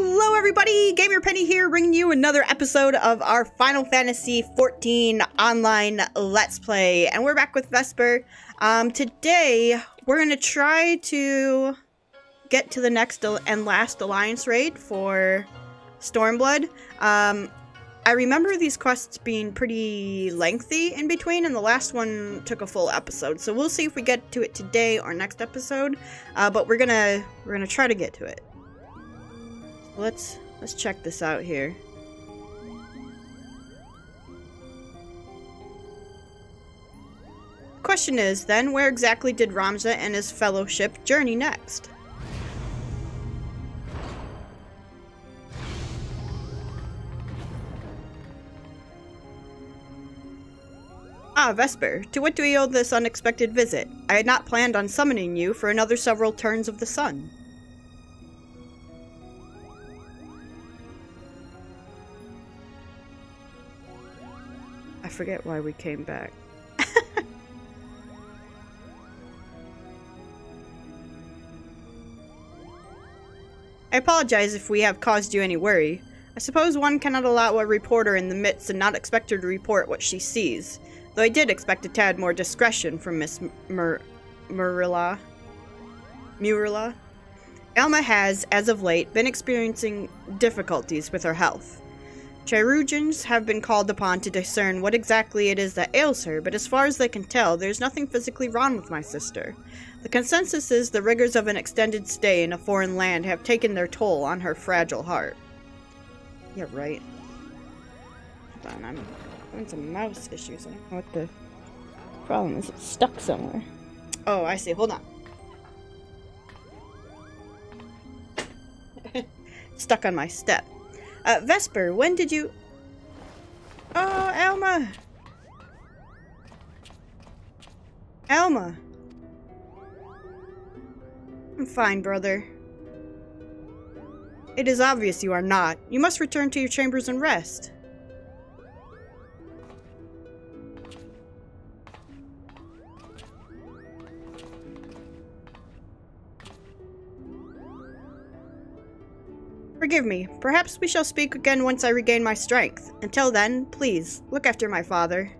Hello everybody, Gamer Penny here, bringing you another episode of our Final Fantasy XIV online Let's Play. And we're back with Vesper. Today, we're going to try to get to the next and last alliance raid for Stormblood. I remember these quests being pretty lengthy in between, and the last one took a full episode. So we'll see if we get to it today or next episode, but we're gonna try to get to it. Let's check this out here. Question is, then, where exactly did Ramza and his fellowship journey next? Ah, Vesper, to what do we owe this unexpected visit? I had not planned on summoning you for another several turns of the sun. I forget why we came back. I apologize if we have caused you any worry. I suppose one cannot allow a reporter in the midst and not expect her to report what she sees, though I did expect a tad more discretion from Miss Murilla. Elma has, as of late, been experiencing difficulties with her health. Chirurgeons have been called upon to discern what exactly it is that ails her, but as far as they can tell, there's nothing physically wrong with my sister. The consensus is the rigors of an extended stay in a foreign land have taken their toll on her fragile heart. Yeah, right. Hold on, I'm having some mouse issues. I don't know what the problem is. It's stuck somewhere. Oh, I see. Hold on. Stuck on my step. Vesper, when did you... Oh, Alma! Alma! I'm fine, brother. It is obvious you are not. You must return to your chambers and rest. Forgive me. Perhaps we shall speak again once I regain my strength. Until then, please, look after my father.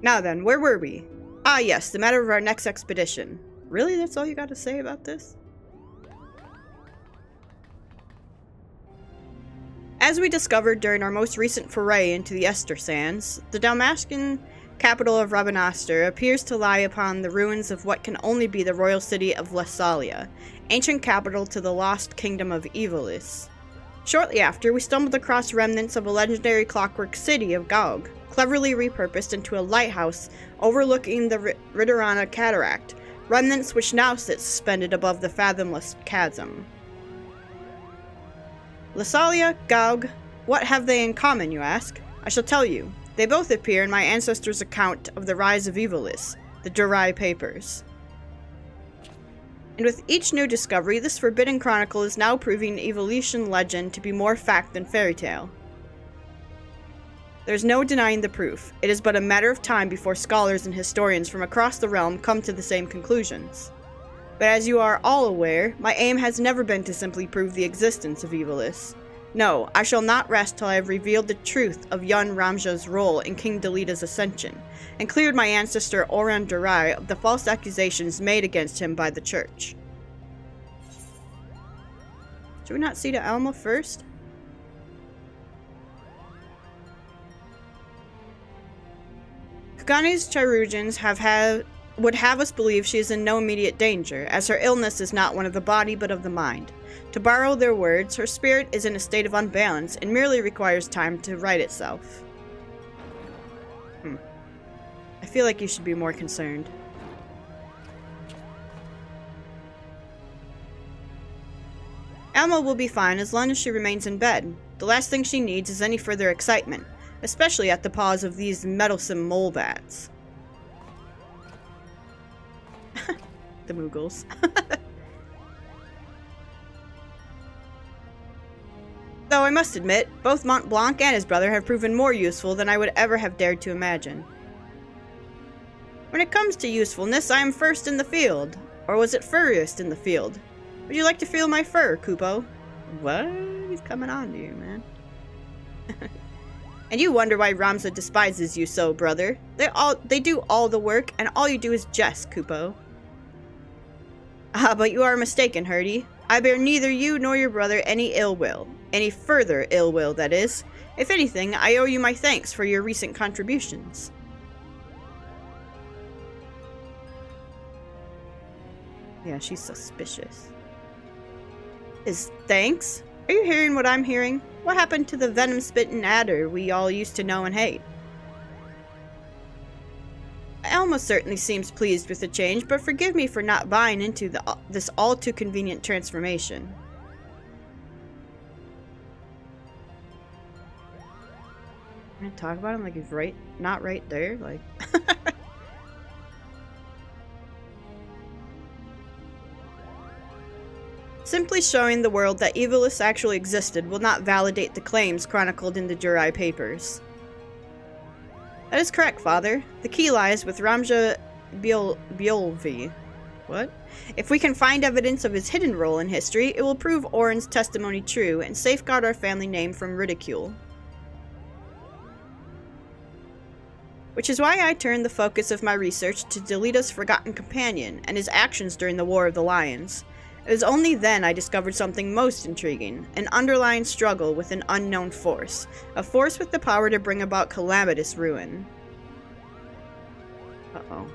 Now then, where were we? Ah yes, the matter of our next expedition. Really? That's all you got to say about this? As we discovered during our most recent foray into the Ester Sands, the Dalmascan capital of Rabanastre appears to lie upon the ruins of what can only be the royal city of Lesalia, ancient capital to the lost kingdom of Evolis. Shortly after, we stumbled across remnants of a legendary clockwork city of Gog, cleverly repurposed into a lighthouse overlooking the Ritorana Cataract, remnants which now sit suspended above the fathomless chasm. Lesalia, Gog, what have they in common, you ask? I shall tell you. They both appear in my ancestors' account of the rise of Evolis, the Durai Papers. And with each new discovery, this forbidden chronicle is now proving Evolisian legend to be more fact than fairy tale. There's no denying the proof. It is but a matter of time before scholars and historians from across the realm come to the same conclusions. But as you are all aware, my aim has never been to simply prove the existence of Evolis. No, I shall not rest till I have revealed the truth of Yun Ramja's role in King Delita's ascension, and cleared my ancestor Orran Durai of the false accusations made against him by the church. Should we not see to Alma first? Kagani's chirurgeons would have us believe she is in no immediate danger, as her illness is not one of the body but of the mind. To borrow their words, her spirit is in a state of unbalance and merely requires time to right itself. I feel like you should be more concerned. Alma will be fine as long as she remains in bed. The last thing she needs is any further excitement, especially at the paws of these meddlesome mole bats. The Moogles. Though I must admit, both Mont Blanc and his brother have proven more useful than I would ever have dared to imagine. When it comes to usefulness, I am first in the field. Or was it furriest in the field? Would you like to feel my fur, Koopo? What? He's coming on to you, man. And you wonder why Ramza despises you so, brother. They do all the work, and all you do is jest, Koopo. Ah, but you are mistaken, Herdy. I bear neither you nor your brother any ill will. Any further ill will, that is. If anything, I owe you my thanks for your recent contributions. Yeah, she's suspicious. Is thanks? Are you hearing what I'm hearing? What happened to the venom-spitting adder we all used to know and hate? Elma certainly seems pleased with the change, but forgive me for not buying into this all-too-convenient transformation. I'm gonna talk about him like he's not right there, like... Simply showing the world that Evolis actually existed will not validate the claims chronicled in the Durai Papers. That is correct, Father. The key lies with Ramza Biolvi. What? If we can find evidence of his hidden role in history, it will prove Orrin's testimony true and safeguard our family name from ridicule. Which is why I turned the focus of my research to Delita's forgotten companion and his actions during the War of the Lions. It was only then I discovered something most intriguing, an underlying struggle with an unknown force, a force with the power to bring about calamitous ruin. Uh-oh.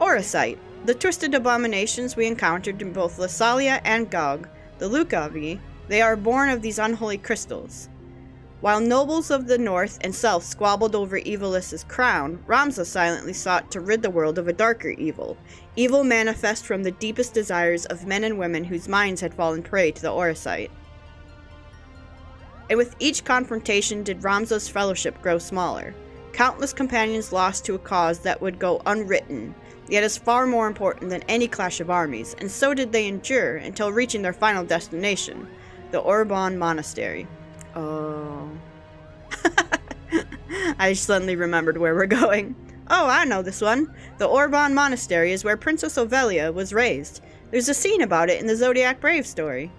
Auracite, the twisted abominations we encountered in both Lesalia and Gog, the Lucavi, they are born of these unholy crystals. While nobles of the north and south squabbled over Evolis's crown, Ramza silently sought to rid the world of a darker evil. Evil manifest from the deepest desires of men and women whose minds had fallen prey to the Auracite. And with each confrontation did Ramza's fellowship grow smaller. Countless companions lost to a cause that would go unwritten, yet is far more important than any clash of armies, and so did they endure until reaching their final destination, the Orbonne Monastery. Oh. I suddenly remembered where we're going. Oh, I know this one. The Orbonne Monastery is where Princess Ovelia was raised. There's a scene about it in the Zodiac Brave story.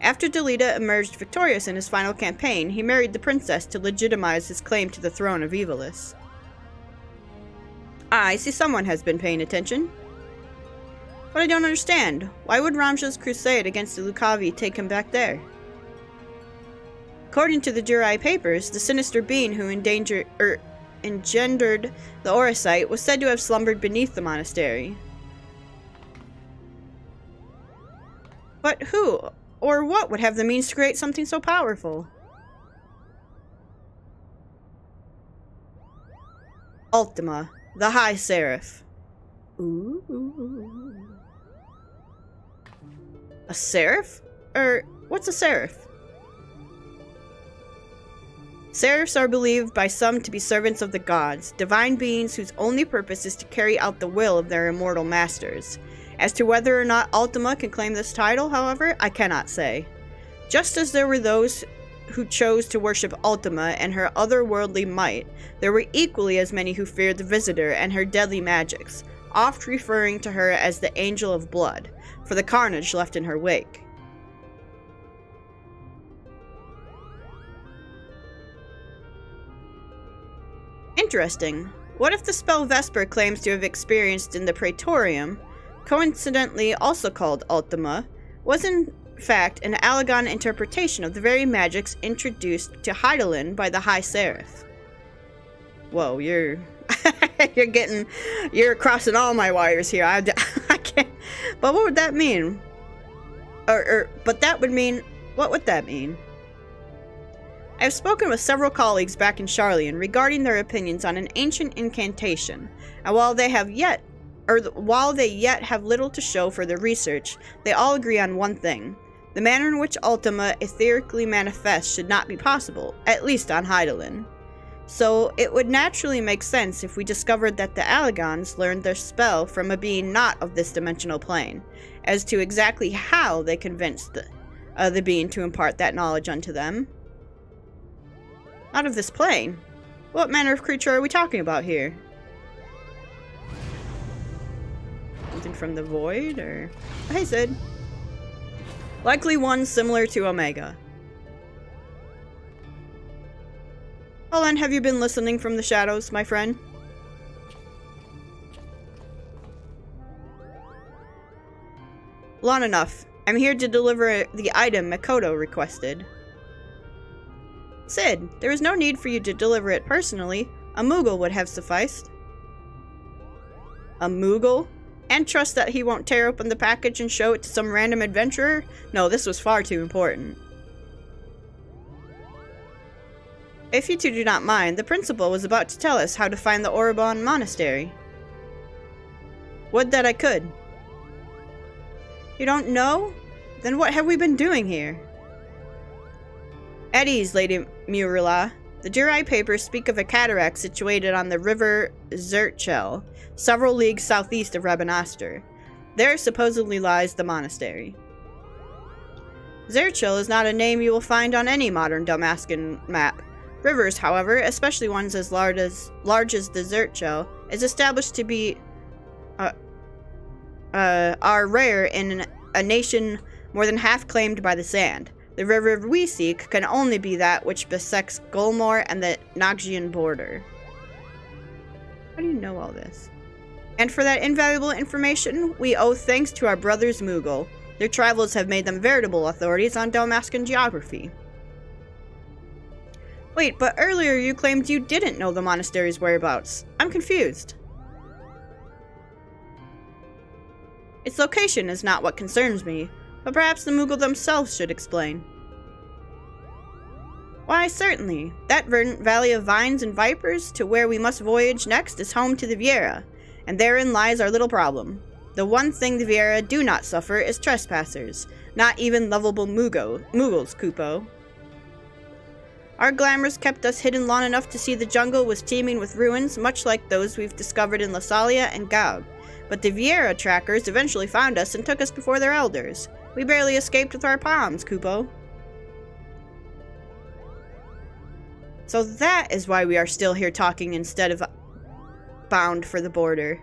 After Delita emerged victorious in his final campaign, he married the princess to legitimize his claim to the throne of Evolis. Ah, I see someone has been paying attention. But I don't understand. Why would Ramza's crusade against the Lucavi take him back there? According to the Durai Papers, the sinister being who engendered the Auracite was said to have slumbered beneath the monastery. But who or what would have the means to create something so powerful? Ultima, the High Seraph. Ooh. A seraph? What's a seraph? Seraphs are believed by some to be servants of the gods, divine beings whose only purpose is to carry out the will of their immortal masters. As to whether or not Ultima can claim this title, however, I cannot say. Just as there were those who chose to worship Ultima and her otherworldly might, there were equally as many who feared the Visitor and her deadly magics, oft referring to her as the Angel of Blood, for the carnage left in her wake. Interesting. What if the spell Vesper claims to have experienced in the Praetorium, coincidentally also called Ultima, was in fact an Alagon interpretation of the very magics introduced to Hydaelyn by the High Seraph? Whoa, you're crossing all my wires here. I can't. But what would that mean? What would that mean? I have spoken with several colleagues back in Sharlayan regarding their opinions on an ancient incantation, and while they yet have little to show for their research, they all agree on one thing. The manner in which Ultima etherically manifests should not be possible, at least on Hydaelyn. So, it would naturally make sense if we discovered that the Alagons learned their spell from a being not of this dimensional plane. As to exactly how they convinced the being to impart that knowledge unto them. Not of this plane. What manner of creature are we talking about here? Something from the void, or... Oh, hey, Sid. Likely one similar to Omega. Well then, have you been listening from the shadows, my friend? Long enough. I'm here to deliver the item Makoto requested. Sid, there is no need for you to deliver it personally. A Moogle would have sufficed. A Moogle? And trust that he won't tear open the package and show it to some random adventurer? No, this was far too important. If you two do not mind, the principal was about to tell us how to find the Orbonne Monastery. Would that I could. You don't know? Then what have we been doing here? At ease, Lady Murilla. The Durai Papers speak of a cataract situated on the river Zerchel, several leagues southeast of Rabanastre. There supposedly lies the monastery. Zerchel is not a name you will find on any modern Dalmascan map. Rivers, however, especially ones as large as the Zerchel, is established to be are rare in a nation more than half claimed by the sand. The river we seek can only be that which bisects Golmore and the Noggian border. How do you know all this? And for that invaluable information, we owe thanks to our brothers Moogle. Their travels have made them veritable authorities on Dalmascan geography. Wait, but earlier you claimed you didn't know the monastery's whereabouts. I'm confused. Its location is not what concerns me, but perhaps the Moogle themselves should explain. Why, certainly. That verdant valley of vines and vipers to where we must voyage next is home to the Viera, and therein lies our little problem. The one thing the Viera do not suffer is trespassers, not even lovable Moogles, Koopo. Our glamours kept us hidden long enough to see the jungle was teeming with ruins much like those we've discovered in Lesalia and Gaug, but the Viera trackers eventually found us and took us before their elders. We barely escaped with our palms, Koopo. So that is why we are still here talking instead of bound for the border.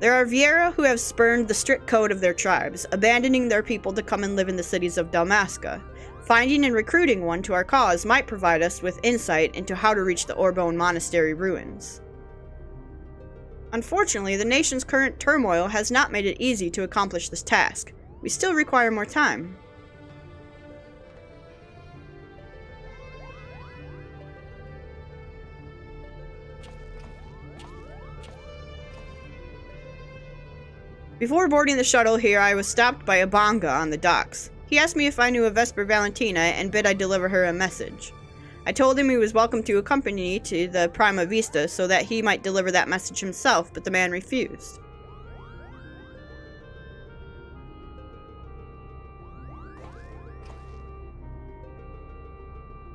There are Viera who have spurned the strict code of their tribes, abandoning their people to come and live in the cities of Dalmasca. Finding and recruiting one to our cause might provide us with insight into how to reach the Orbonne Monastery ruins. Unfortunately, the nation's current turmoil has not made it easy to accomplish this task. We still require more time. Before boarding the shuttle here, I was stopped by a Bonga on the docks. He asked me if I knew of Vesper Valentina and bid I deliver her a message. I told him he was welcome to accompany me to the Prima Vista so that he might deliver that message himself, but the man refused.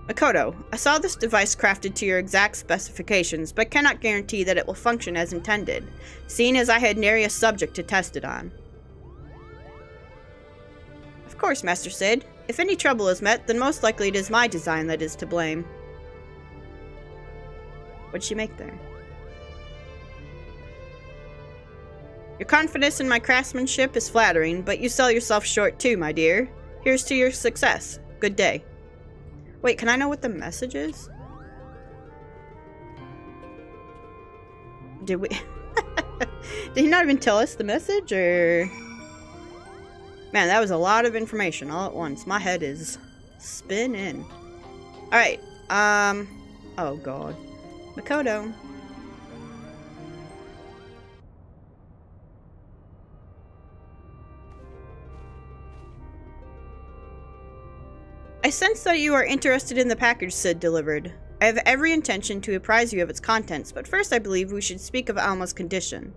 Makoto, I saw this device crafted to your exact specifications, but cannot guarantee that it will function as intended, seeing as I had nary a subject to test it on. Of course, Master Sid. If any trouble is met, then most likely it is my design that is to blame. What'd she make there? Your confidence in my craftsmanship is flattering, but you sell yourself short too, my dear. Here's to your success. Good day. Wait, can I know what the message is? Did we... Did he not even tell us the message, or... Man, that was a lot of information all at once. My head is spinning. Alright, oh god. Makoto. I sense that you are interested in the package Sid delivered. I have every intention to apprise you of its contents, but first I believe we should speak of Alma's condition.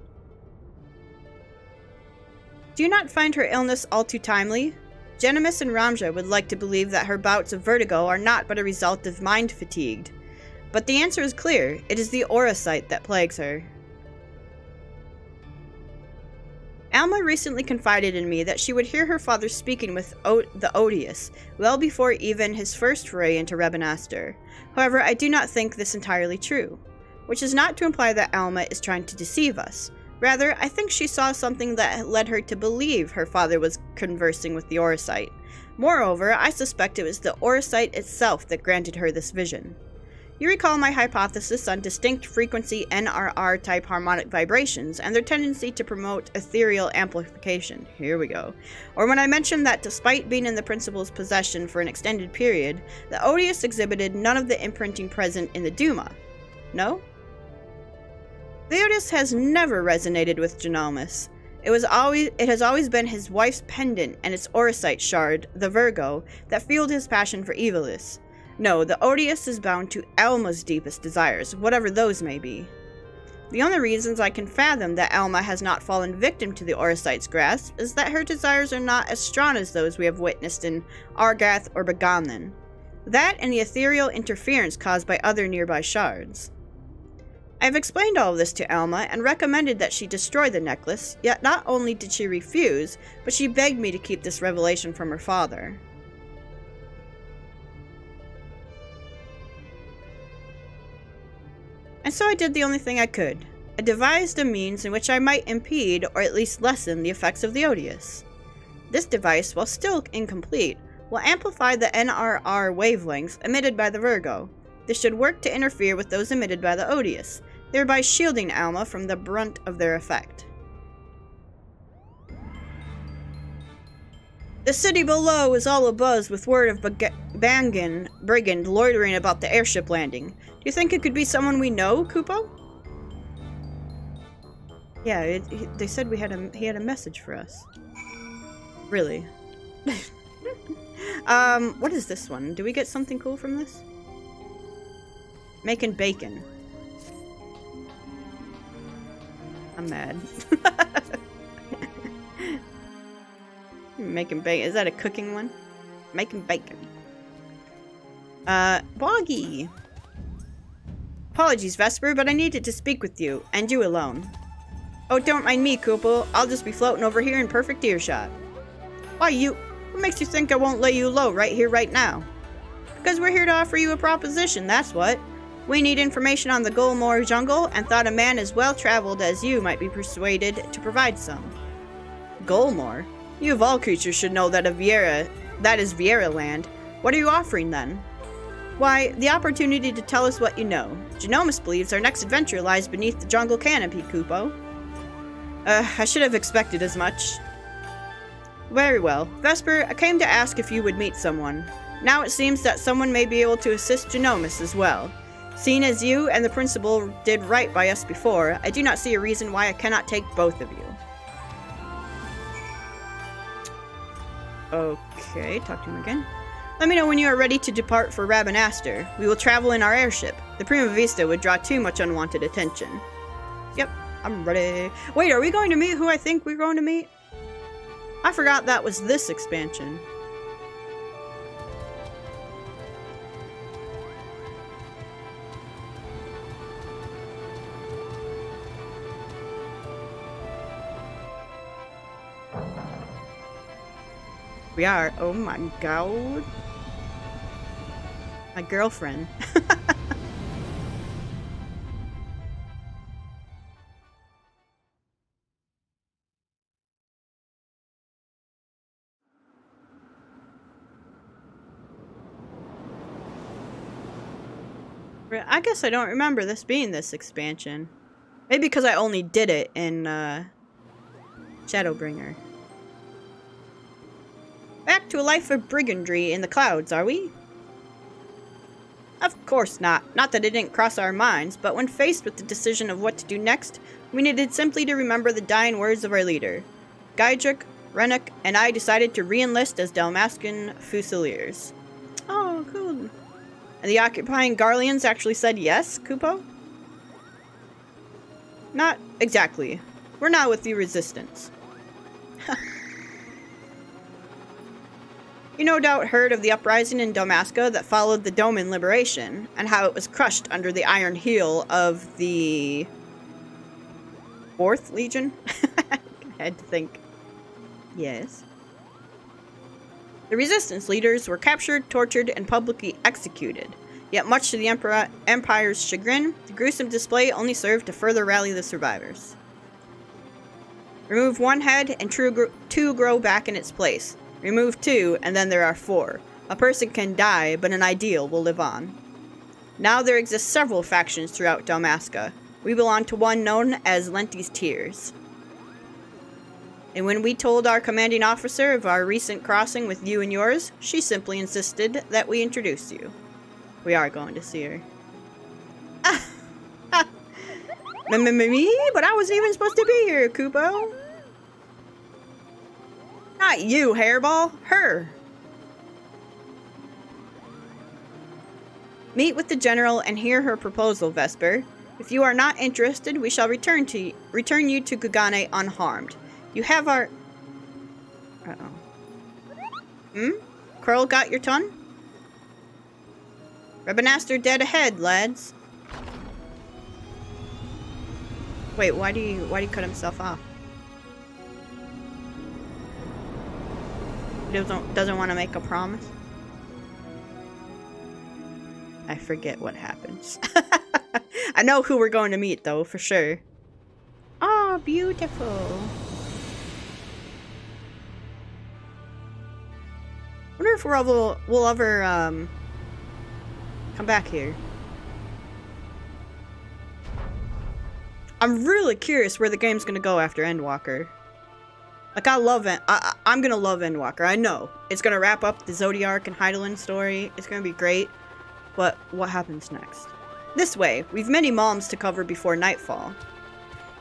Do you not find her illness all too timely? Genomus and Ramza would like to believe that her bouts of vertigo are not but a result of mind fatigued. But the answer is clear. It is the Auracite that plagues her. Alma recently confided in me that she would hear her father speaking with the Odious, well before even his first foray into Rabanastre. However, I do not think this entirely true. Which is not to imply that Alma is trying to deceive us. Rather, I think she saw something that led her to believe her father was conversing with the Auracite. Moreover, I suspect it was the Auracite itself that granted her this vision. You recall my hypothesis on distinct frequency NRR-type harmonic vibrations and their tendency to promote ethereal amplification. Here we go. Or when I mentioned that despite being in the principal's possession for an extended period, the Odious exhibited none of the imprinting present in the Duma. No? The Odious has never resonated with Genomus. It has always been his wife's pendant and its Auracite shard, the Virgo, that fueled his passion for Evolis. No, the Odious is bound to Alma's deepest desires, whatever those may be. The only reasons I can fathom that Alma has not fallen victim to the Auracite's grasp is that her desires are not as strong as those we have witnessed in Argath or Begonnen. That and the ethereal interference caused by other nearby shards. I have explained all of this to Alma and recommended that she destroy the necklace, yet not only did she refuse, but she begged me to keep this revelation from her father. And so I did the only thing I could. I devised a means in which I might impede, or at least lessen, the effects of the Odious. This device, while still incomplete, will amplify the NRR wavelengths emitted by the Virgo. This should work to interfere with those emitted by the Odious, thereby shielding Alma from the brunt of their effect. The city below is all abuzz with word of Bangan Brigand loitering about the airship landing. Do you think it could be someone we know, Koopo? Yeah, they said he had a message for us. Really? What is this one? Do we get something cool from this? Making bacon. I'm mad. Making bacon. Is that a cooking one? Making bacon. Boggy. Apologies, Vesper, but I needed to speak with you, and you alone. Oh, don't mind me, Koopo. I'll just be floating over here in perfect earshot. Why, you... What makes you think I won't lay you low right here, right now? Because we're here to offer you a proposition, that's what. We need information on the Golmore jungle, and thought a man as well-traveled as you might be persuaded to provide some. Golmore? You of all creatures should know that that is Viera land. What are you offering, then? Why, the opportunity to tell us what you know. Genomus believes our next adventure lies beneath the jungle canopy, Koopo. I should have expected as much. Very well. Vesper, I came to ask if you would meet someone. Now it seems that someone may be able to assist Genomus as well. Seeing as you and the principal did right by us before, I do not see a reason why I cannot take both of you. Okay, talk to him again. Let me know when you are ready to depart for Rabanastre. We will travel in our airship. The Prima Vista would draw too much unwanted attention. Yep, I'm ready. Wait, are we going to meet who I think we're going to meet? I forgot that was this expansion. We are. Oh my god. My girlfriend. I guess I don't remember this being this expansion. Maybe because I only did it in Shadowbringer. Back to a life of brigandry in the clouds, are we? Of course not. Not that it didn't cross our minds, but when faced with the decision of what to do next, we needed simply to remember the dying words of our leader. Gaidric, Rennick, and I decided to re-enlist as Dalmascan Fusiliers. Oh, cool. And the occupying Garleans actually said yes, Koopo? Not exactly. We're now with the Resistance. You no doubt heard of the uprising in Dalmasca that followed the Doman liberation, and how it was crushed under the iron heel of the 4th Legion? head to think. Yes? The resistance leaders were captured, tortured, and publicly executed. Yet much to the Empire's chagrin, the gruesome display only served to further rally the survivors. Remove one head and two grow back in its place. Remove two, and then there are four. A person can die, but an ideal will live on. Now there exist several factions throughout Dalmasca. We belong to one known as Lenti's Tears. And when we told our commanding officer of our recent crossing with you and yours, she simply insisted that we introduce you. We are going to see her. Me? But I wasn't even supposed to be here, Koopo. Not you, Hairball. Her. Meet with the general and hear her proposal, Vesper. If you are not interested, we shall return you to Kugane unharmed. You have our... Curl got your ton? Rabanastre dead ahead, lads. Wait, why'd he cut himself off? He doesn't want to make a promise? I forget what happens. I know who we're going to meet, though, for sure. Ah, oh, beautiful. I wonder if we'll ever come back here. I'm really curious where the game's gonna go after Endwalker. Like, I'm gonna love Endwalker. I know it's gonna wrap up the Zodiac and Hydaelyn story. It's gonna be great. But what happens next? This way, we've many moms to cover before nightfall.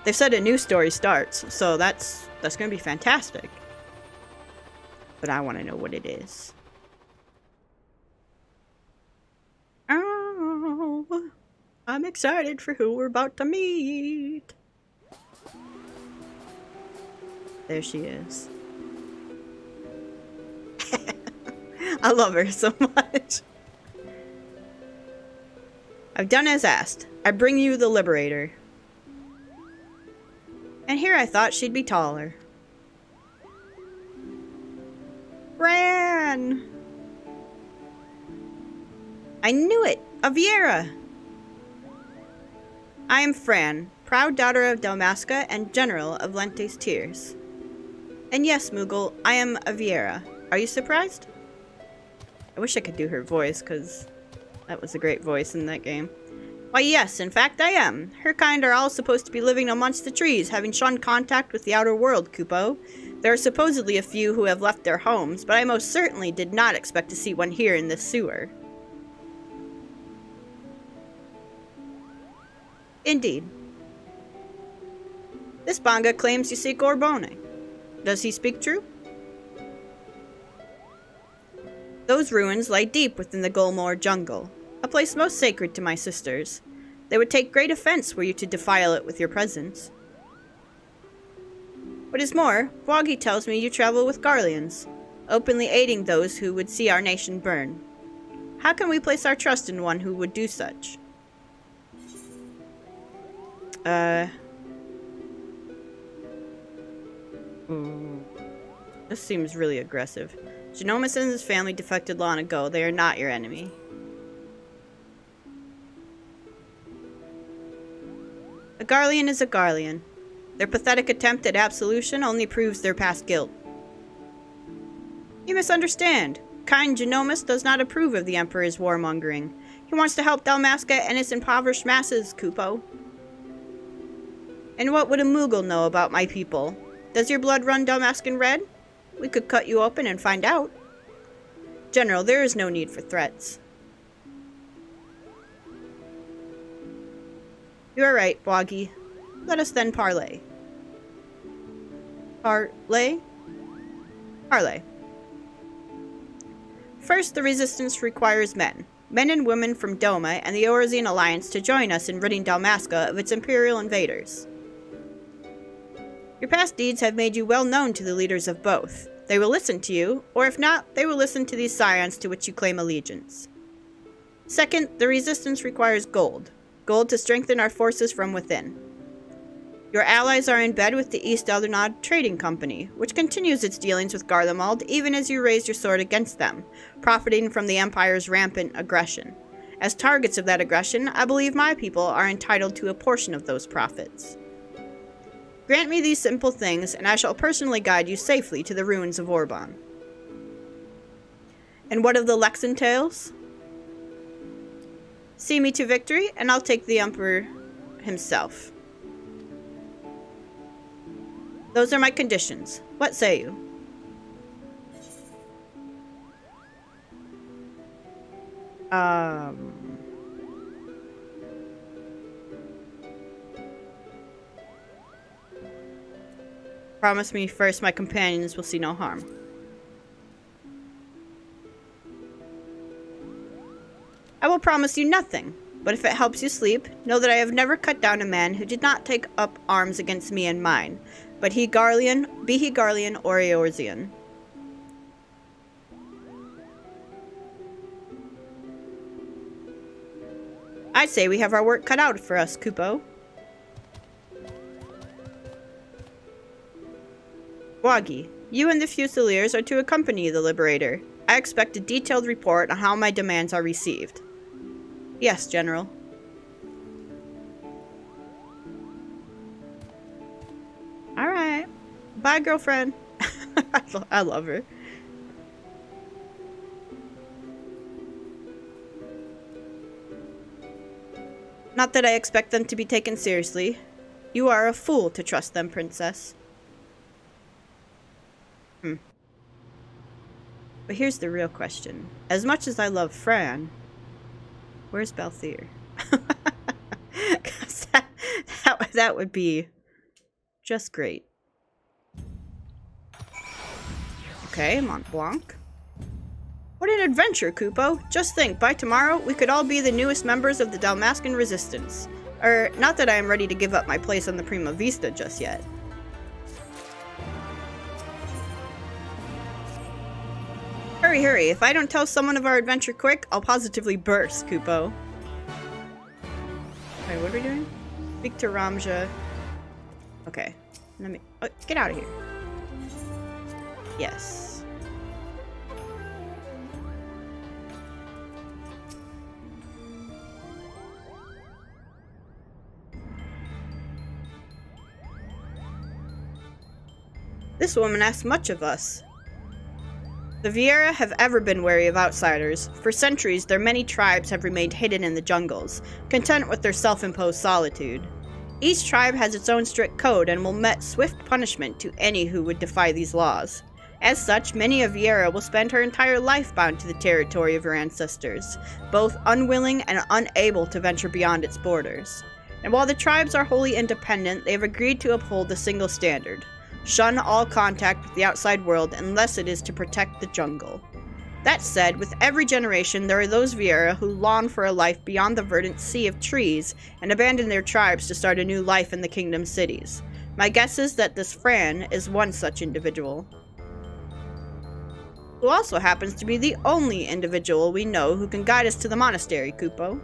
They've said a new story starts, so that's gonna be fantastic. But I want to know what it is. Oh, I'm excited for who we're about to meet. There she is. I love her so much. I've done as asked. I bring you the Liberator. And here I thought she'd be taller. Ran! I knew it! A Viera! I am Fran, proud daughter of Dalmasca and general of Lenti's Tears. And yes, Moogle, I am a Viera. Are you surprised? I wish I could do her voice, because that was a great voice in that game. Why yes, in fact I am. Her kind are all supposed to be living amongst the trees, having shunned contact with the outer world, Koopo. There are supposedly a few who have left their homes, but I most certainly did not expect to see one here in this sewer. Indeed. This Banga claims you seek Orbonne. Does he speak true? Those ruins lie deep within the Golmore jungle. A place most sacred to my sisters. They would take great offense were you to defile it with your presence. What is more, Boggy tells me you travel with Garleans, openly aiding those who would see our nation burn. How can we place our trust in one who would do such? This seems really aggressive. Genomus and his family defected long ago. They are not your enemy. A Garlean is a Garlean. Their pathetic attempt at absolution only proves their past guilt. You misunderstand. Kind Genomus does not approve of the Emperor's warmongering. He wants to help Dalmasca and its impoverished masses, Koopo. And what would a Moogle know about my people? Does your blood run Dalmascan red? We could cut you open and find out. General, there is no need for threats. You are right, Boggy. Let us then parley. Parley? Parley. First, the resistance requires men. Men and women from Doma and the Orzian Alliance to join us in ridding Dalmasca of its imperial invaders. Your past deeds have made you well known to the leaders of both. They will listen to you, or if not, they will listen to these scions to which you claim allegiance. Second, the resistance requires gold. Gold to strengthen our forces from within. Your allies are in bed with the East Eldernod Trading Company, which continues its dealings with Garlemald even as you raise your sword against them, profiting from the Empire's rampant aggression. As targets of that aggression, I believe my people are entitled to a portion of those profits. Grant me these simple things, and I shall personally guide you safely to the ruins of Orbonne. And what of the Lexan tales? See me to victory, and I'll take the Emperor himself. Those are my conditions. What say you? Promise me first my companions will see no harm. I will promise you nothing, but if it helps you sleep, know that I have never cut down a man who did not take up arms against me and mine, but he Garlean, be he Garlean or Eorzean. I say we have our work cut out for us, Koopo. Boggy, you and the Fusiliers are to accompany the Liberator. I expect a detailed report on how my demands are received. Yes, General. Alright. Bye, girlfriend. I love her. Not that I expect them to be taken seriously. You are a fool to trust them, Princess. But here's the real question. As much as I love Fran, where's Balthier? Because that would be just great. Okay, Mont Blanc. What an adventure, Koopo. Just think, by tomorrow, we could all be the newest members of the Dalmascan Resistance. Not that I am ready to give up my place on the Prima Vista just yet. Hurry, hurry. If I don't tell someone of our adventure quick, I'll positively burst, Koopo. Alright, what are we doing? Speak to Ramza. Okay. Let me... Oh, get out of here. Yes. This woman asks much of us. The Viera have ever been wary of outsiders. For centuries, their many tribes have remained hidden in the jungles, content with their self-imposed solitude. Each tribe has its own strict code and will met swift punishment to any who would defy these laws. As such, many a Viera will spend her entire life bound to the territory of her ancestors, both unwilling and unable to venture beyond its borders. And while the tribes are wholly independent, they have agreed to uphold a single standard. Shun all contact with the outside world unless it is to protect the jungle. That said, with every generation, there are those Viera who long for a life beyond the verdant sea of trees and abandon their tribes to start a new life in the kingdom's cities. My guess is that this Fran is one such individual, who also happens to be the only individual we know who can guide us to the monastery, Koopo.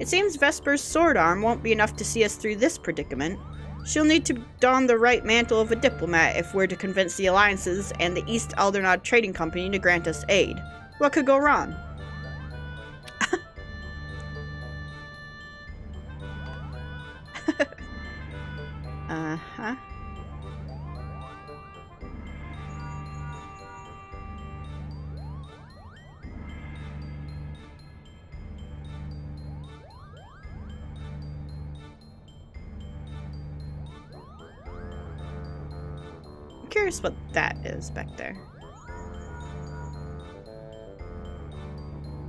It seems Vesper's sword arm won't be enough to see us through this predicament. She'll need to don the right mantle of a diplomat if we're to convince the Alliances and the East Eldernod Trading Company to grant us aid. What could go wrong? Uh-huh. Curious what that is back there.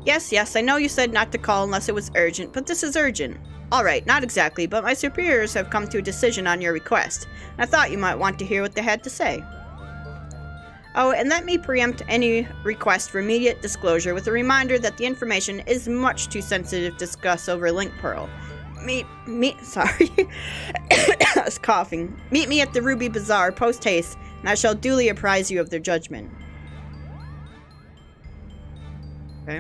Yes, yes, I know you said not to call unless it was urgent, but this is urgent. Alright, not exactly, but my superiors have come to a decision on your request. I thought you might want to hear what they had to say. Oh, and let me preempt any request for immediate disclosure with a reminder that the information is much too sensitive to discuss over Link Pearl. Sorry. I was coughing. Meet me at the Ruby Bazaar post-haste, and I shall duly apprise you of their judgment. Okay.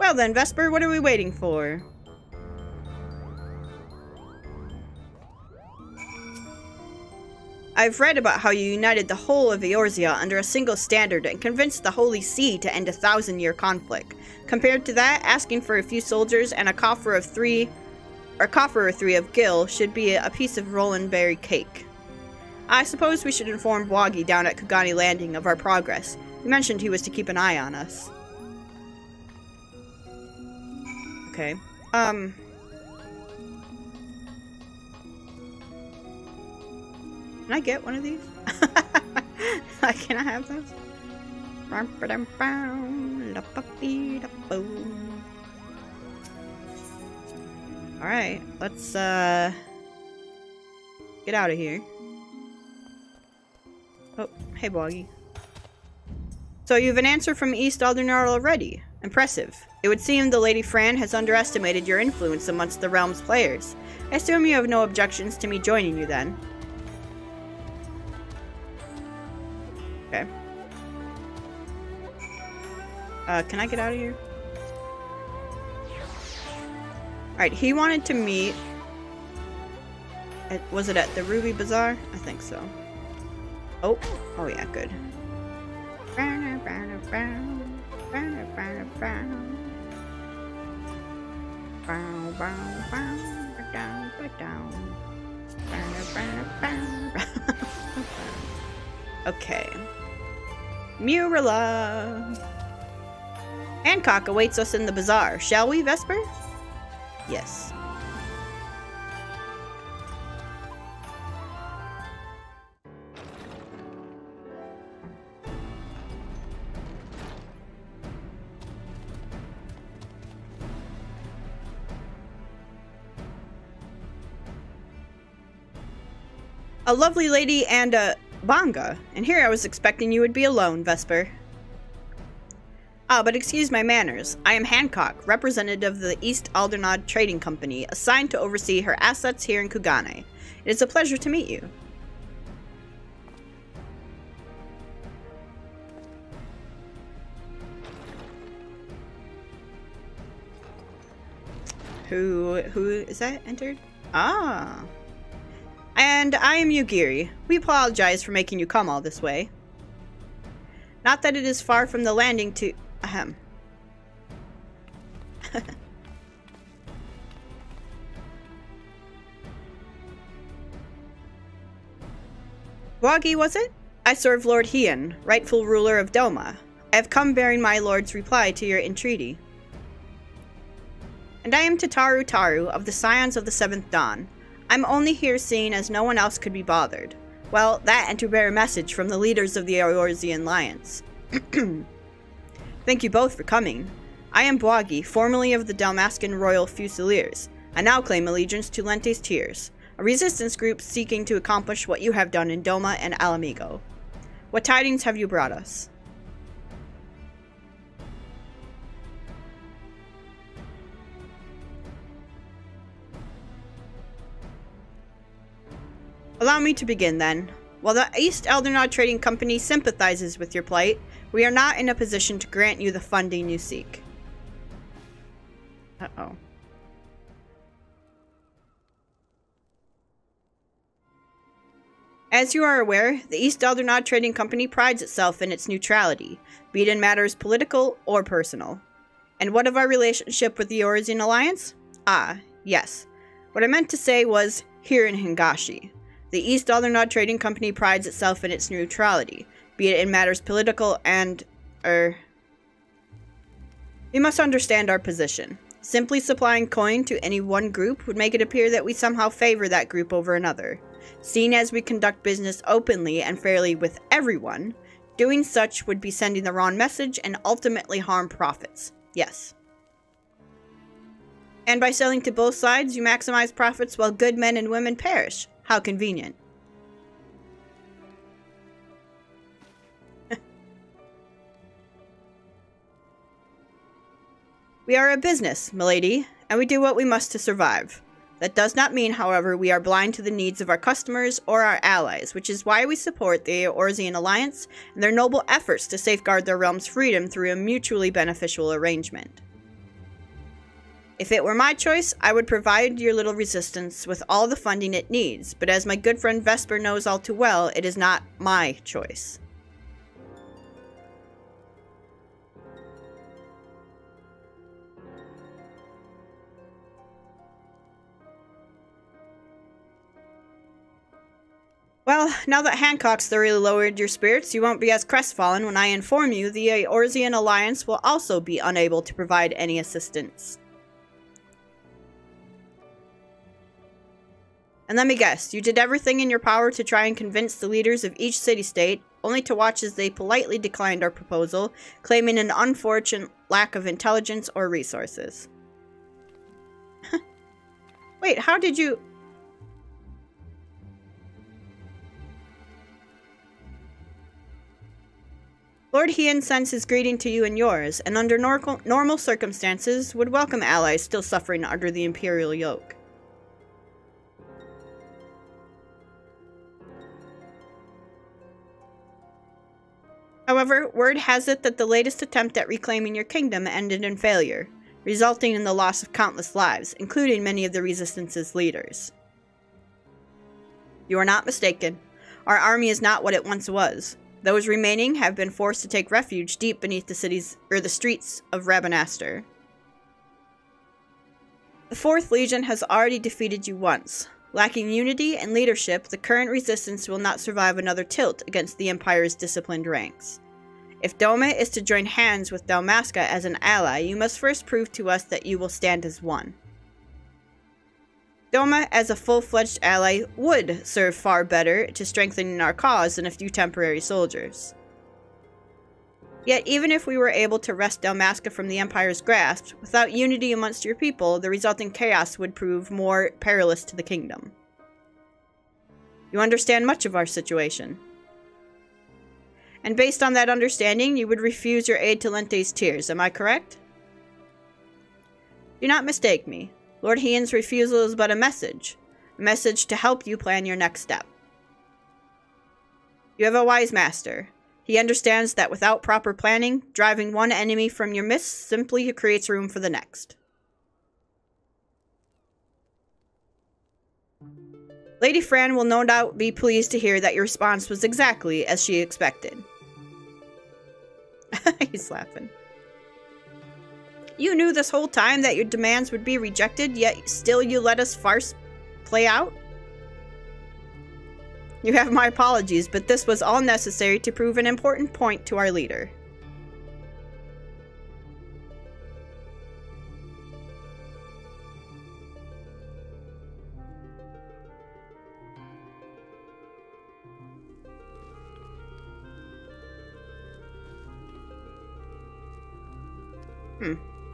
Well then, Vesper, what are we waiting for? I've read about how you united the whole of Eorzea under a single standard and convinced the Holy See to end a 1,000-year conflict. Compared to that, asking for a few soldiers and a coffer or three of gil should be a piece of Rolandberry cake. I suppose we should inform Boggy down at Kugani Landing of our progress. You mentioned he was to keep an eye on us. Okay. Can I get one of these? Can I have those? Alright, let's get out of here. Oh, hey Boggy. So you've an answer from East Aldernar already. Impressive. It would seem the Lady Fran has underestimated your influence amongst the realm's players. I assume you have no objections to me joining you then. Okay. Can I get out of here? Alright, he wanted to meet... was it at the Ruby Bazaar? I think so. Oh. Oh yeah, good. Okay. Murilla! Hancock awaits us in the bazaar. Shall we, Vesper? Yes. A lovely lady and a Banga, and here I was expecting you would be alone, Vesper. Ah, but excuse my manners. I am Hancock, representative of the East Aldernod Trading Company, assigned to oversee her assets here in Kugane. It is a pleasure to meet you. Who is that entered? Ah. And I am Yugiri. We apologize for making you come all this way. Not that it is far from the landing to... ahem. Boggy, was it? I serve Lord Hien, rightful ruler of Doma. I have come bearing my lord's reply to your entreaty. And I am Tataru Taru of the Scions of the Seventh Dawn. I'm only here seeing as no one else could be bothered. Well, that and to bear a message from the leaders of the Eorzean Alliance. Thank you both for coming. I am Boggy, formerly of the Dalmascan Royal Fusiliers. I now claim allegiance to Lente's Tears, a resistance group seeking to accomplish what you have done in Doma and Alamigo. What tidings have you brought us? Allow me to begin, then. While the East Aldernod Trading Company sympathizes with your plight, we are not in a position to grant you the funding you seek. Uh-oh. As you are aware, the East Aldernod Trading Company prides itself in its neutrality, be it in matters political or personal. And what of our relationship with the Eorzean Alliance? Ah, yes. What I meant to say was, here in Hingashi. The East Aldernod Trading Company prides itself in its neutrality, be it in matters political and... You must understand our position. Simply supplying coin to any one group would make it appear that we somehow favor that group over another. Seeing as we conduct business openly and fairly with everyone, doing such would be sending the wrong message and ultimately harm profits. Yes. And by selling to both sides, you maximize profits while good men and women perish. How convenient. We are a business, milady, and we do what we must to survive. That does not mean, however, we are blind to the needs of our customers or our allies, which is why we support the Eorzean Alliance and their noble efforts to safeguard their realm's freedom through a mutually beneficial arrangement. If it were my choice, I would provide your little resistance with all the funding it needs, but as my good friend Vesper knows all too well, it is not my choice. Well, now that Hancock's thoroughly lowered your spirits, you won't be as crestfallen when I inform you the Eorzean Alliance will also be unable to provide any assistance. And let me guess, you did everything in your power to try and convince the leaders of each city-state, only to watch as they politely declined our proposal, claiming an unfortunate lack of intelligence or resources. Wait, how did you... Lord Hien sends his greeting to you and yours, and under normal circumstances would welcome allies still suffering under the Imperial yoke. However, word has it that the latest attempt at reclaiming your kingdom ended in failure, resulting in the loss of countless lives, including many of the Resistance's leaders. You are not mistaken. Our army is not what it once was. Those remaining have been forced to take refuge deep beneath the streets of Rabanastre. The 4th Legion has already defeated you once. Lacking unity and leadership, the current resistance will not survive another tilt against the Empire's disciplined ranks. If Doma is to join hands with Dalmasca as an ally, you must first prove to us that you will stand as one. Doma, as a full-fledged ally, would serve far better to strengthening our cause than a few temporary soldiers. Yet, even if we were able to wrest Dalmasca from the Empire's grasp, without unity amongst your people, the resulting chaos would prove more perilous to the kingdom. You understand much of our situation. And based on that understanding, you would refuse your aid to Lente's tears, am I correct? Do not mistake me. Lord Hien's refusal is but a message to help you plan your next step. You have a wise master. He understands that without proper planning, driving one enemy from your midst simply creates room for the next. Lady Fran will no doubt be pleased to hear that your response was exactly as she expected. He's laughing. You knew this whole time that your demands would be rejected, yet still you let us farce play out? You have my apologies, but this was all necessary to prove an important point to our leader.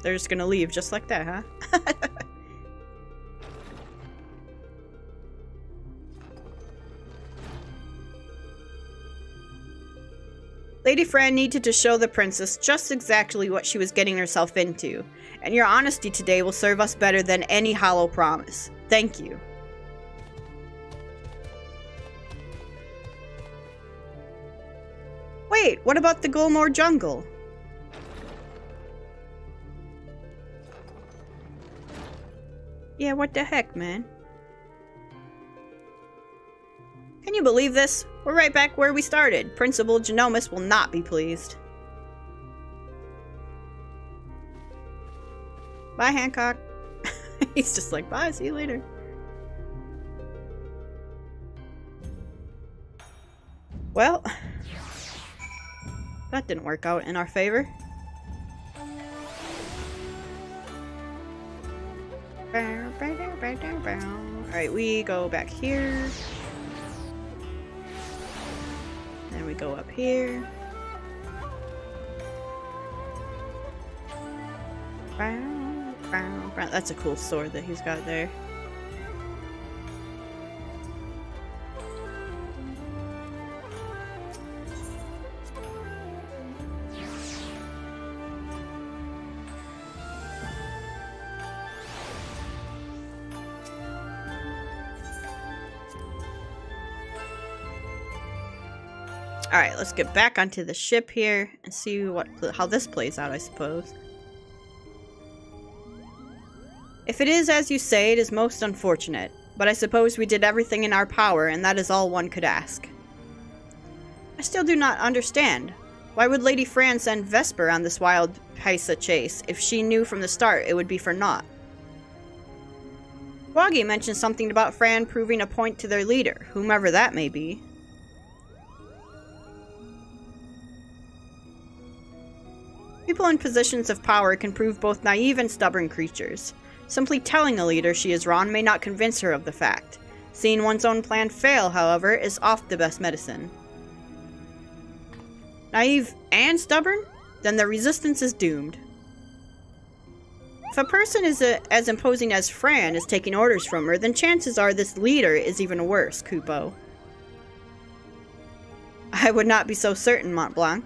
They're just gonna leave just like that, huh? Lady Fran needed to show the princess just exactly what she was getting herself into, and your honesty today will serve us better than any hollow promise. Thank you. Wait, what about the Golmore jungle? Yeah, what the heck, man? Can you believe this? We're right back where we started. Principal Genomus will not be pleased. Bye, Hancock. He's just like, bye, see you later. Well, that didn't work out in our favor. Alright, we go back here. Then we go up here. That's a cool sword that he's got there. Alright, let's get back onto the ship here and see how this plays out, I suppose. If it is as you say, it is most unfortunate, but I suppose we did everything in our power, and that is all one could ask. I still do not understand. Why would Lady Fran send Vesper on this wild Paisa chase if she knew from the start it would be for naught? Boggy mentioned something about Fran proving a point to their leader, whomever that may be. People in positions of power can prove both naive and stubborn creatures. Simply telling a leader she is wrong may not convince her of the fact. Seeing one's own plan fail, however, is oft the best medicine. Naive and stubborn? Then their resistance is doomed. If a person is as imposing as Fran is taking orders from her, then chances are this leader is even worse, Koopo. I would not be so certain, Mont Blanc.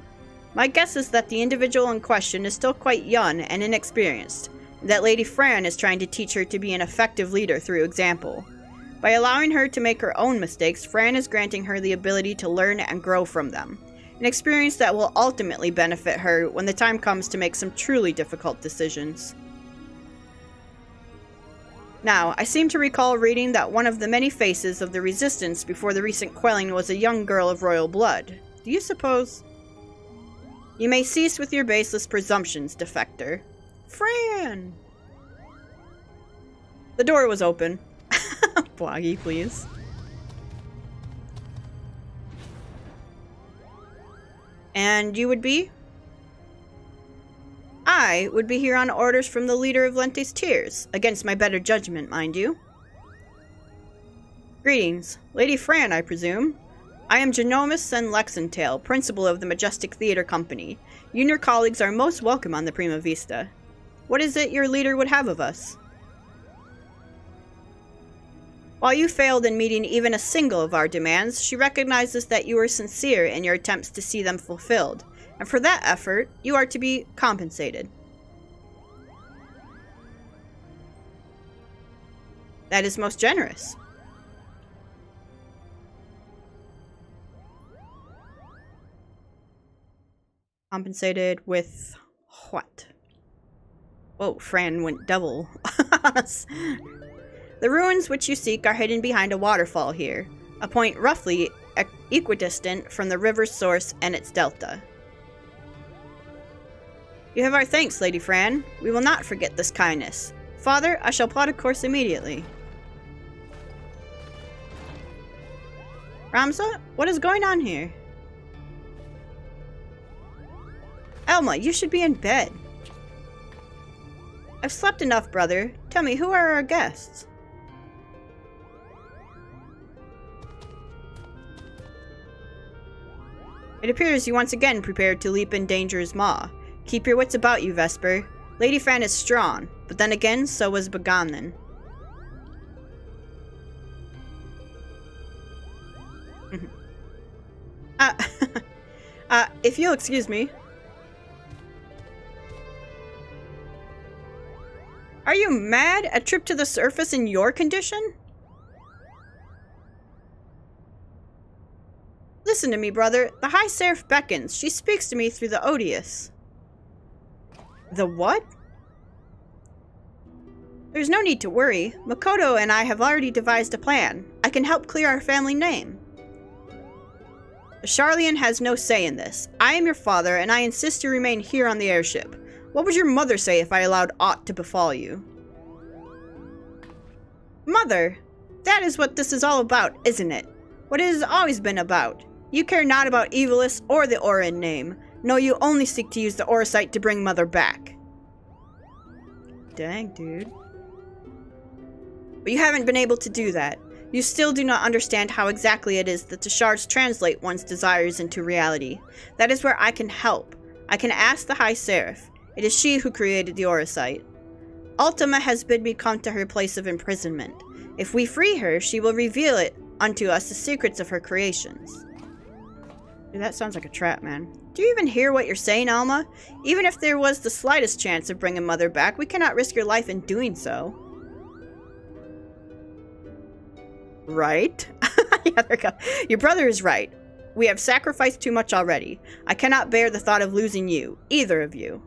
My guess is that the individual in question is still quite young and inexperienced, and that Lady Fran is trying to teach her to be an effective leader through example. By allowing her to make her own mistakes, Fran is granting her the ability to learn and grow from them, an experience that will ultimately benefit her when the time comes to make some truly difficult decisions. Now, I seem to recall reading that one of the many faces of the resistance before the recent quelling was a young girl of royal blood. Do you suppose... You may cease with your baseless presumptions, defector. Fran! The door was open. Boggy, please. And you would be? I would be here on orders from the leader of Lente's Tears, against my better judgment, mind you. Greetings. Lady Fran, I presume. I am Genomus and Lexentail, principal of the Majestic Theatre Company. You and your colleagues are most welcome on the Prima Vista. What is it your leader would have of us? While you failed in meeting even a single of our demands, she recognizes that you were sincere in your attempts to see them fulfilled, and for that effort, you are to be compensated. That is most generous. Compensated with what? Oh, Fran went double on us. The ruins which you seek are hidden behind a waterfall here, a point roughly equidistant from the river's source and its delta. You have our thanks, Lady Fran. We will not forget this kindness. Father, I shall plot a course immediately. Ramza, what is going on here? Elma, you should be in bed. I've slept enough, brother. Tell me, who are our guests? It appears you once again prepared to leap in danger's maw. Keep your wits about you, Vesper. Lady Fran is strong, but then again, so was Bogonin. If you'll excuse me. Are you mad? A trip to the surface in your condition? Listen to me, brother. The High Seraph beckons. She speaks to me through the Odious. The what? There's no need to worry. Makoto and I have already devised a plan. I can help clear our family name. The Sharlayan has no say in this. I am your father, and I insist you remain here on the airship. What would your mother say if I allowed aught to befall you? Mother! That is what this is all about, isn't it? What it has always been about. You care not about Evolis or the Orran name. No, you only seek to use the Auracite to bring Mother back. Dang, dude. But you haven't been able to do that. You still do not understand how exactly it is that the shards translate one's desires into reality. That is where I can help. I can ask the High Seraph. It is she who created the Auracite. Ultima has bid me come to her place of imprisonment. If we free her, she will reveal it unto us the secrets of her creations. Dude, that sounds like a trap, man. Do you even hear what you're saying, Alma? Even if there was the slightest chance of bringing Mother back, we cannot risk your life in doing so. Right? Yeah, there we go. Your brother is right. We have sacrificed too much already. I cannot bear the thought of losing you, either of you.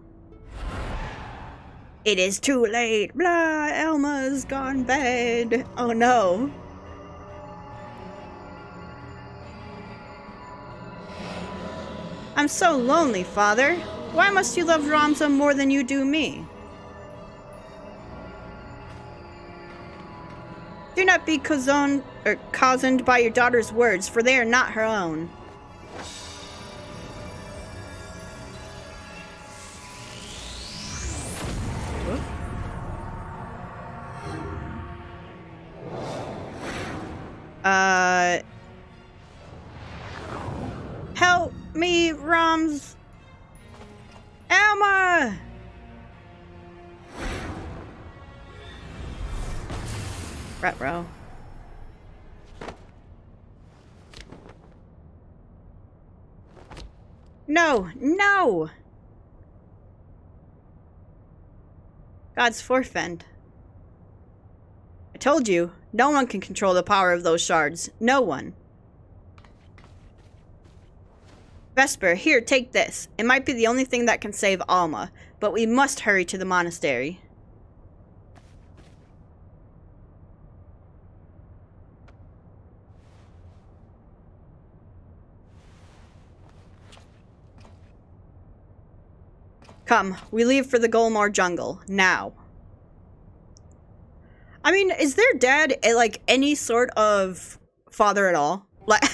It is too late. Blah, Elma's gone bed. Oh no. I'm so lonely, Father. Why must you love Ramza more than you do me? Do not be cozened by your daughter's words, for they are not her own. Help me, Rams. Elma! Ruh-roh. No, no! God's forfend. I told you, no one can control the power of those shards. No one. Vesper, here, take this. It might be the only thing that can save Alma, but we must hurry to the monastery. Come, we leave for the Golmore jungle, now. I mean, is their dad, like, any sort of father at all? Like,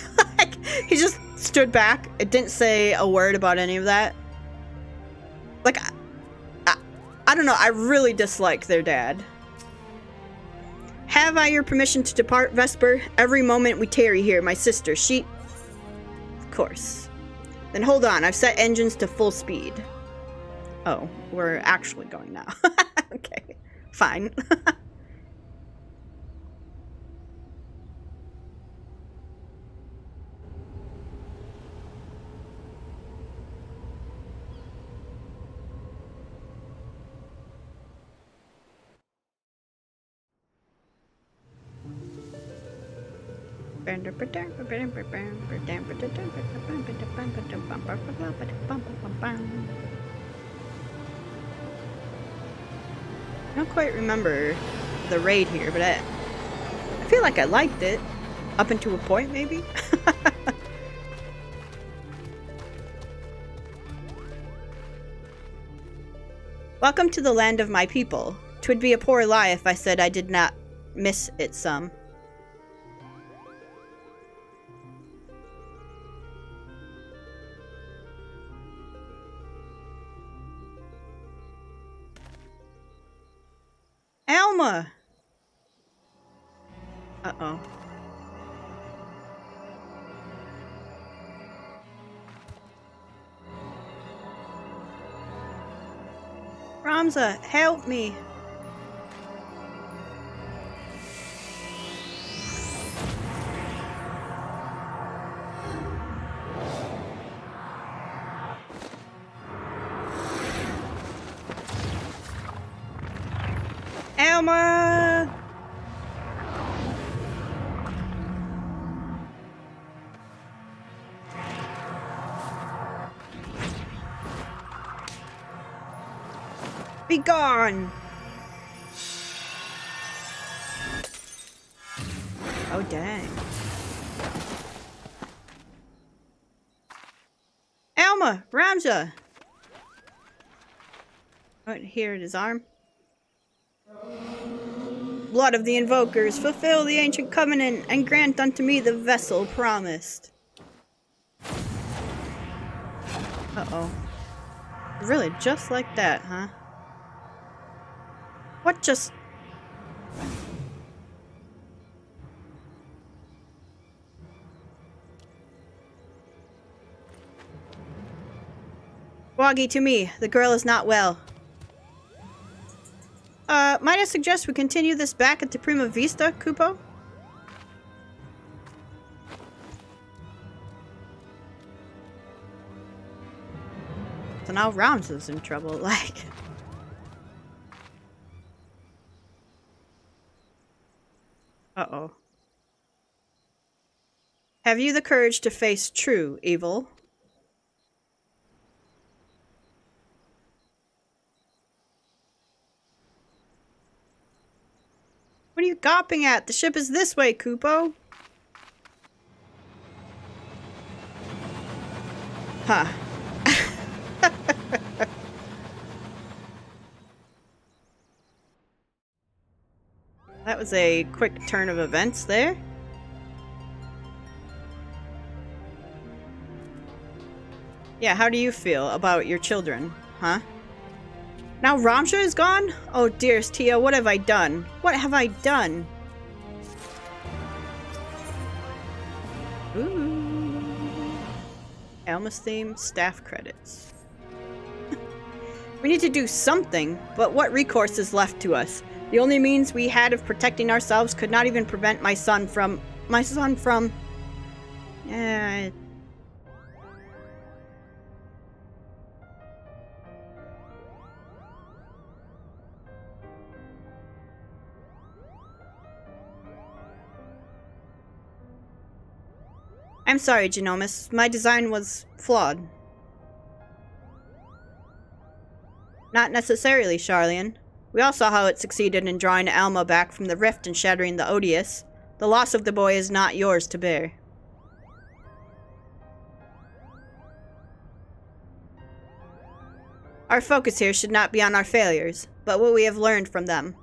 he just stood back. It didn't say a word about any of that. Like, I don't know. I really dislike their dad. Have I your permission to depart, Vesper? Every moment we tarry here, my sister, she... Of course. Then hold on. I've set engines to full speed. Oh, we're actually going now. Okay, fine. I don't quite remember the raid here, but I feel like I liked it. Up until a point, maybe? Welcome to the land of my people. 'Twould be a poor lie if I said I did not miss it some. Elma! Uh-oh. Ramza, help me! Elma! Be gone! Oh, dang. Elma! Ramza! Right here in his arm. Blood of the invokers, fulfill the ancient covenant and grant unto me the vessel promised. Uh-oh. Really, just like that, huh? What just... Boggy, to me. The girl is not well. Might I suggest we continue this back at the Prima Vista, Koopo? So now Ramza's in trouble, like... Uh-oh. Have you the courage to face true evil? What are you gawping at? The ship is this way, Koopo. Huh. That was a quick turn of events there. Yeah, how do you feel about your children, huh? Now Ramza is gone? Oh dearest Tia, what have I done? What have I done? Ooh. Alma's theme, staff credits. We need to do something, but what recourse is left to us? The only means we had of protecting ourselves could not even prevent my son from... I'm sorry, Genomus. My design was flawed. Not necessarily, Sharlayan. We all saw how it succeeded in drawing Alma back from the rift and shattering the Odious. The loss of the boy is not yours to bear. Our focus here should not be on our failures, but what we have learned from them.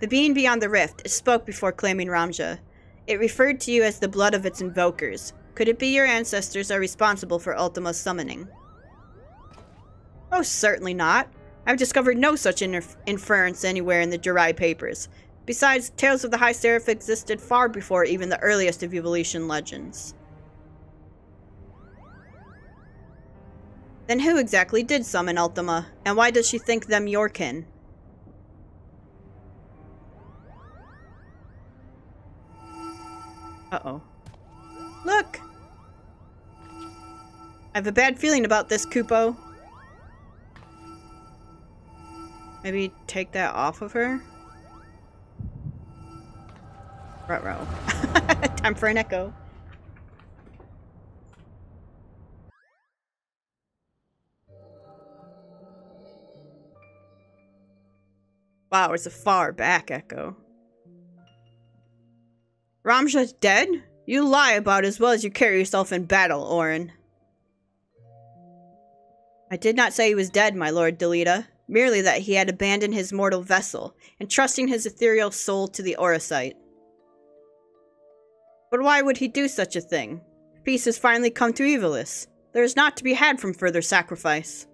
The being beyond the rift, it spoke before claiming Ramza. It referred to you as the blood of its invokers. Could it be your ancestors are responsible for Ultima's summoning? Oh, certainly not. I've discovered no such inference anywhere in the Durai Papers. Besides, tales of the High Seraph existed far before even the earliest of Evolutian legends. Then who exactly did summon Ultima, and why does she think them your kin? Uh-oh. Look! I have a bad feeling about this, Koopo. Maybe take that off of her? Ruh-roh. Time for an echo. Wow, it's a far back echo. Ramza's dead? You lie about as well as you carry yourself in battle, Orran. I did not say he was dead, my lord Delita. Merely that he had abandoned his mortal vessel, entrusting his ethereal soul to the Auracite. But why would he do such a thing? Peace has finally come to Ivalice. There is naught to be had from further sacrifice.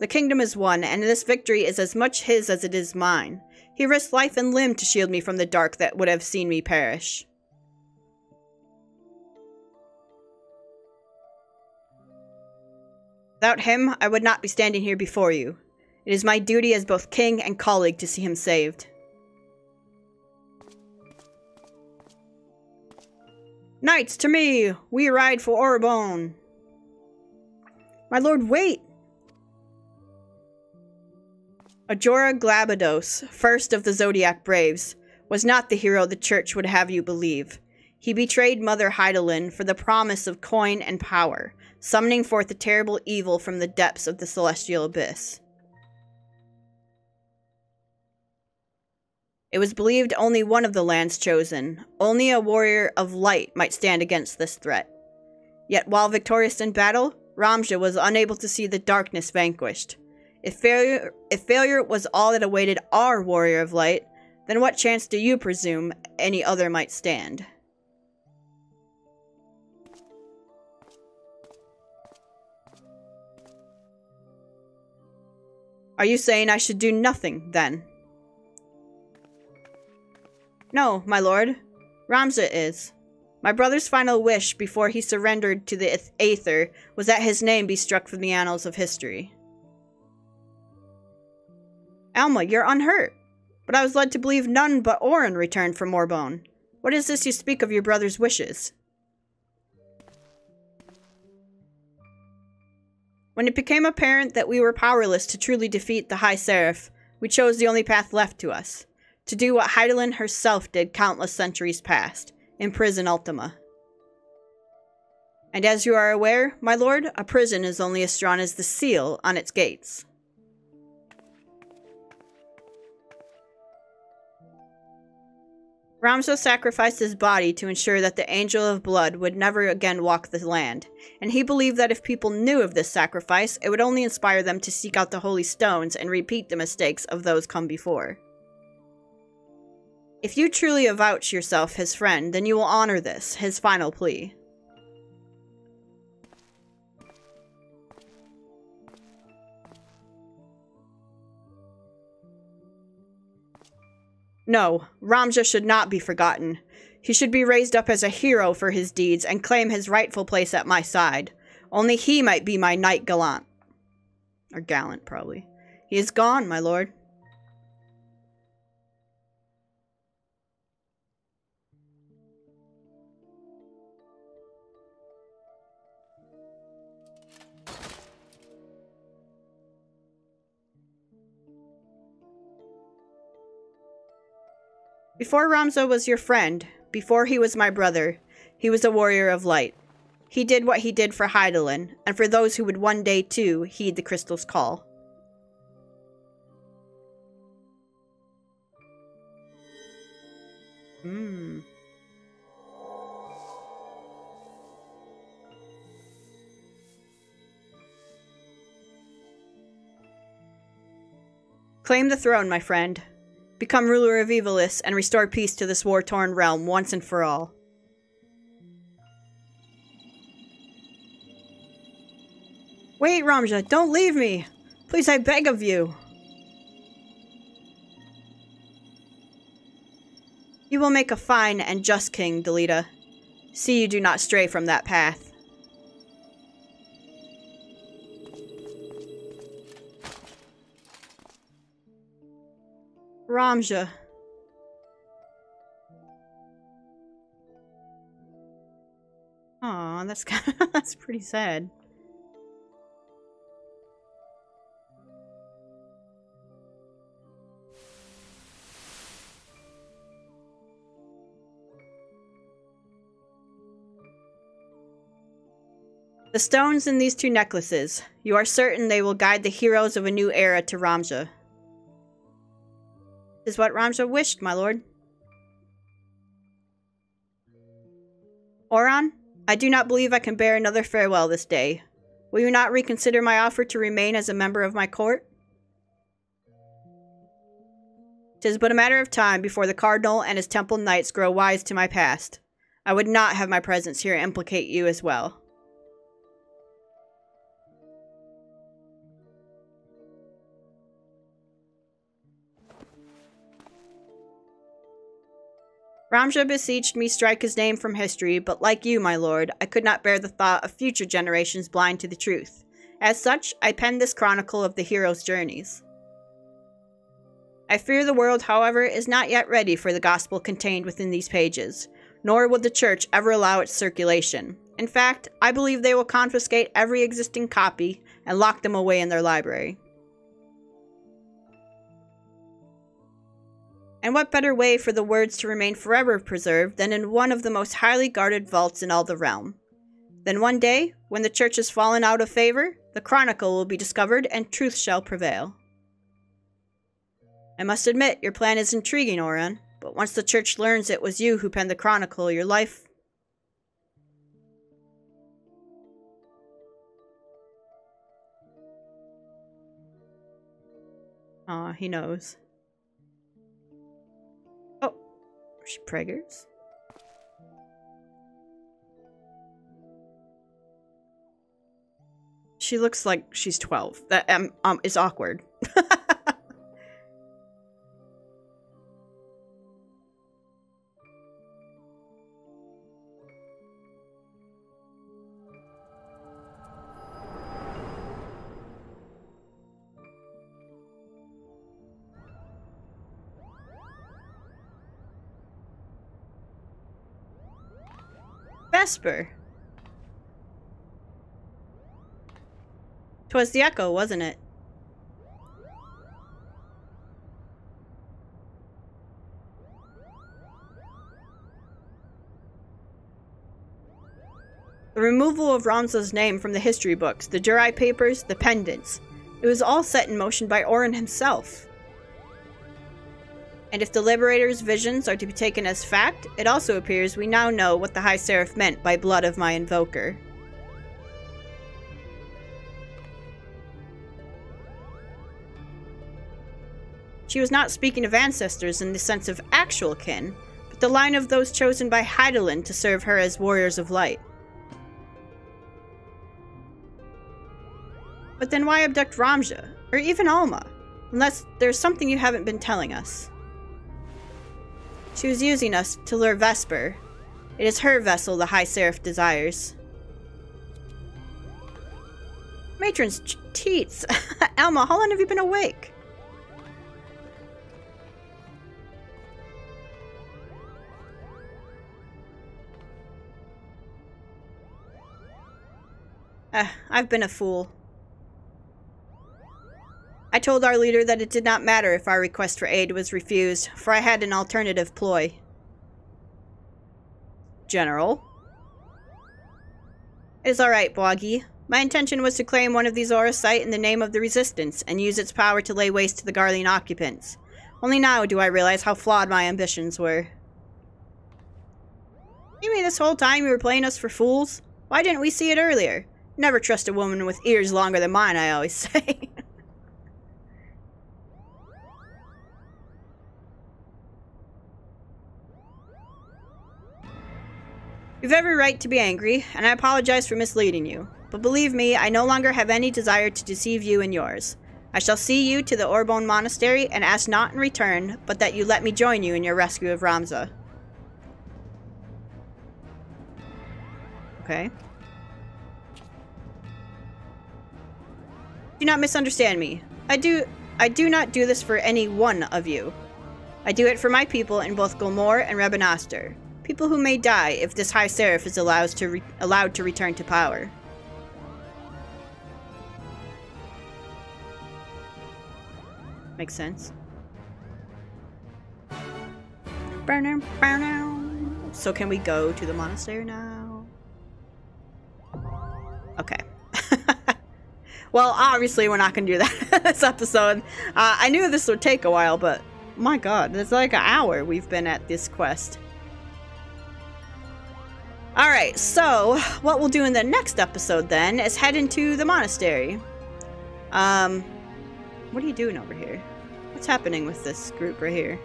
The kingdom is won, and this victory is as much his as it is mine. He risked life and limb to shield me from the dark that would have seen me perish. Without him, I would not be standing here before you. It is my duty as both king and colleague to see him saved. Knights, to me! We ride for Orbonne! My lord, wait! Ajora Glabados, first of the Zodiac Braves, was not the hero the church would have you believe. He betrayed Mother Hydaelyn for the promise of coin and power, summoning forth a terrible evil from the depths of the celestial abyss. It was believed only one of the lands chosen, only a warrior of light might stand against this threat. Yet while victorious in battle, Ramza was unable to see the darkness vanquished. If failure was all that awaited our warrior of light, then what chance do you presume any other might stand? Are you saying I should do nothing, then? No, my lord. Ramza is. My brother's final wish before he surrendered to the Aether was that his name be struck from the annals of history. Alma, you're unhurt. But I was led to believe none but Orran returned from Orbonne. What is this you speak of your brother's wishes? When it became apparent that we were powerless to truly defeat the High Seraph, we chose the only path left to us. To do what Hydaelyn herself did countless centuries past, imprison Ultima. And as you are aware, my lord, a prison is only as strong as the seal on its gates. Ramza sacrificed his body to ensure that the Angel of Blood would never again walk the land, and he believed that if people knew of this sacrifice, it would only inspire them to seek out the holy stones and repeat the mistakes of those come before. If you truly avouch yourself his friend, then you will honor this, his final plea. No, Ramza should not be forgotten. He should be raised up as a hero for his deeds and claim his rightful place at my side. Only he might be my knight gallant. Or gallant, probably. He is gone, my lord. Before Ramza was your friend, before he was my brother, he was a warrior of light. He did what he did for Hydaelyn, and for those who would one day, too, heed the crystal's call. Claim the throne, my friend. Become ruler of Evolis and restore peace to this war-torn realm once and for all. Wait, Ramza, don't leave me! Please, I beg of you! You will make a fine and just king, Delita. See you do not stray from that path. Ramza. Aw, that's kind of, that's pretty sad. The stones in these two necklaces. You are certain they will guide the heroes of a new era to Ramza. Is what Ramza wished, my lord. Orran, I do not believe I can bear another farewell this day. Will you not reconsider my offer to remain as a member of my court? 'Tis but a matter of time before the cardinal and his temple knights grow wise to my past. I would not have my presence here implicate you as well. Ramza beseeched me strike his name from history, but like you, my lord, I could not bear the thought of future generations blind to the truth. As such, I penned this chronicle of the hero's journeys. I fear the world, however, is not yet ready for the gospel contained within these pages, nor would the church ever allow its circulation. In fact, I believe they will confiscate every existing copy and lock them away in their library. And what better way for the words to remain forever preserved than in one of the most highly guarded vaults in all the realm? Then one day, when the church has fallen out of favor, the chronicle will be discovered and truth shall prevail. I must admit, your plan is intriguing, Orran, but once the church learns it was you who penned the chronicle, your life... Aw, he knows. She preggers. She looks like she's 12. That is awkward. Vesper. 'Twas the echo, wasn't it? The removal of Ramza's name from the history books, the Durai Papers, the pendants. It was all set in motion by Orran himself. And if the Liberator's visions are to be taken as fact, it also appears we now know what the High Seraph meant by blood of my invoker. She was not speaking of ancestors in the sense of actual kin, but the line of those chosen by Hydaelyn to serve her as warriors of light. But then why abduct Ramza, or even Alma, unless there's something you haven't been telling us? She was using us to lure Vesper. It is her vessel the High Seraph desires. Matron's teats! Alma, how long have you been awake? I've been a fool. I told our leader that it did not matter if our request for aid was refused, for I had an alternative ploy. General? It is alright, Boggy. My intention was to claim one of these Auracite in the name of the Resistance, and use its power to lay waste to the Garlean occupants. Only now do I realize how flawed my ambitions were. You mean this whole time you were playing us for fools? Why didn't we see it earlier? Never trust a woman with ears longer than mine, I always say. You've every right to be angry, and I apologize for misleading you. But believe me, I no longer have any desire to deceive you and yours. I shall see you to the Orbonne Monastery and ask not in return, but that you let me join you in your rescue of Ramza. Okay. Do not misunderstand me. I do not do this for any one of you. I do it for my people in both Golmore and Rabanastre, people who may die if this High Seraph is allowed to return to power. Makes sense. So can we go to the monastery now? Okay. Well, obviously we're not going to do that this episode. I knew this would take a while, but my god, it's like an hour we've been at this quest. Alright, so what we'll do in the next episode then is head into the monastery. What are you doing over here? What's happening with this group right here?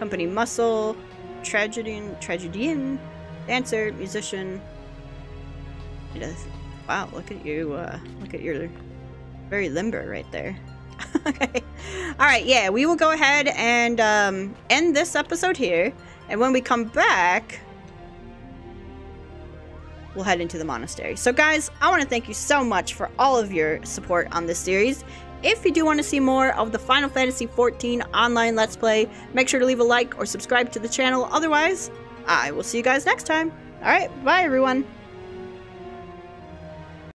Company muscle, tragedian, dancer, musician. It is. Wow, look at you, look at your very limber right there. Okay. Alright, yeah, we will go ahead and end this episode here. And when we come back, we'll head into the monastery. So guys, I want to thank you so much for all of your support on this series. If you do want to see more of the Final Fantasy XIV online Let's Play, make sure to leave a like or subscribe to the channel. Otherwise, I will see you guys next time. Alright, bye everyone.